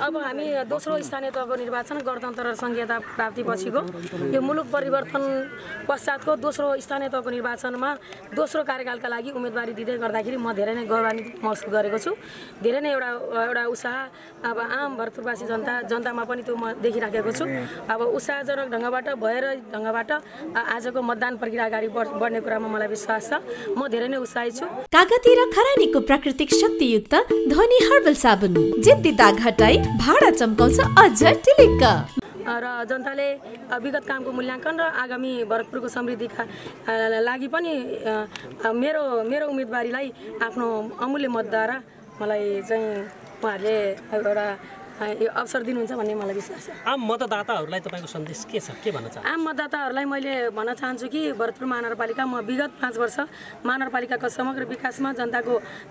अब हामी दोस्रो स्थानीय तहको निर्वाचन गणतन्त्र संहिता प्राप्ति पछिको यो मुलुक परिवर्तन पश्चातको दोस्रो स्थानीय तहको निर्वाचनमा दोस्रो कार्यकालका लागि उम्मेदवारी दिँदै गर्दाखेरि म धेरै नै गौरवान्वित महसुस गरेको छु। धेरै नै एउटा उत्साह अब आम भरतपुरवासी जनतामा पनि त्यो म देखिराखेको छु। अब उत्साहजनक ढंगबाट भएर ढंगबाट आजको मतदान प्रक्रिया अगाडि बढ्ने कुरामा मलाई विश्वास छ। म धेरै नै उत्साहित छु। कागती र खरानीको प्राकृतिक शक्तियुक्त ध्वनि हर्बल साबुन जिद्दी दाग हटाई भाडा चम्काउँछ अझ टिलिक्क। र जनताले विगत कामको मूल्याङ्कन र आगामी भरतपुरको समृद्धिका लागि पनि मेरो मेरो उम्मेदवारीलाई आफ्नो अमूल्य मतद्वारा मलाई चाहिँ उहाँहरूले एउटा अवसर दिनुहुन्छ भन्ने मलाई विश्वास छ। आम मतदाताहरूलाई तपाईँको सन्देश के छ, के भन्न चाहनुहुन्छ? आम मतदाताहरूलाई मैले भन्न चाहन्छु कि भरतपुर महानगरपालिका म विगत 5 वर्ष महानगरपालिकाको समग्र विकासमा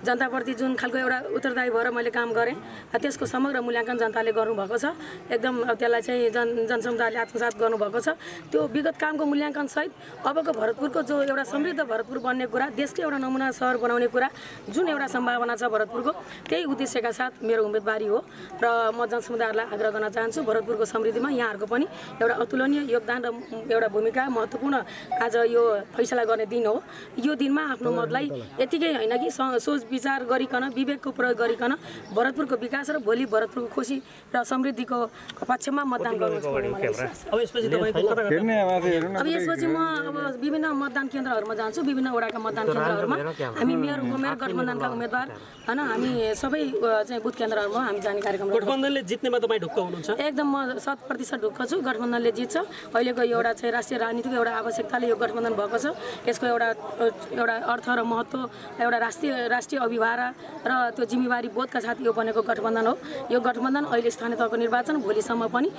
जनताप्रति जुन खालको एउटा उत्तरदायी भएर मैले काम गरेँ त्यसको समग्र मूल्याङ्कन जनताले गर्नुभएको छ। एकदम त्यसलाई चाहिँ जनसमुदायले आत्मसात गर्नुभएको छ। त्यो विगत कामको मूल्याङ्कन सहित अबको भरतपुरको जो एउटा समृद्ध भरतपुर बन्ने कुरा, देशकै एउटा नमुना सहर बनाउने कुरा जुन एउटा सम्भावना छ भरतपुरको, त्यही उद्देश्यका साथ मेरो उम्मेदवारी हो र म जनसमुदायलाई आग्रह गर्न चाहन्छु भरतपुरको समृद्धिमा यहाँहरूको पनि एउटा अतुलनीय योगदान र एउटा भूमिका महत्त्वपूर्ण आज यो फैसला गर्ने दिन हो। यो दिनमा आफ्नो मतलाई यतिकै होइन कि सोच विचार गरिकन विवेकको प्रयोग गरिकन भरतपुरको विकास र भोलि भरतपुरको खुसी र समृद्धिको पक्षमा मतदान गर्नुहोस् भन्ने मलाई विश्वास छ। अब यसपछि म अब विभिन्न मतदान केन्द्रहरूमा जान्छु। विभिन्न वडाका मतदान केन्द्रहरूमा हामी मेयर गठबन्धनका उम्मेदवार हैन, हामी सबै चाहिँ बुथ केन्द्रहरूमा हामी जाने कार्यक्रम गर्छौँ। जित्नेमा तपाईँ ढुक्क हुनुहुन्छ? एकदम म 100% ढुक्क छु। गठबन्धनले जित्छ। अहिलेको एउटा चाहिँ राष्ट्रिय राजनीतिको एउटा आवश्यकताले यो गठबन्धन भएको छ। यसको एउटा अर्थ र महत्त्व एउटा राष्ट्रिय अभिभार र त्यो जिम्मेवारी बोधका साथ यो बनेको गठबन्धन हो। यो गठबन्धन अहिले स्थानीय तहको निर्वाचन भोलिसम्म पनि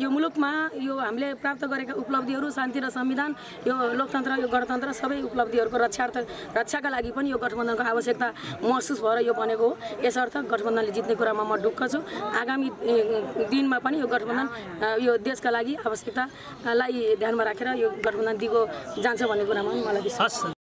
यो मुलुकमा यो हामीले प्राप्त गरेका उपलब्धिहरू, शान्ति र संविधान, यो लोकतन्त्र, यो गणतन्त्र सबै उपलब्धिहरूको रक्षाका लागि पनि यो गठबन्धनको आवश्यकता महसुस भएर यो बनेको हो। यसर्थ गठबन्धनले जित्ने कुरामा म ढुक्क छु। आगामी दिनमा पनि यो गठबन्धन यो देशका लागि आवश्यकतालाई ध्यानमा राखेर यो गठबन्धन दिगो जान्छ भन्ने कुरामा मलाई विश्वास छ।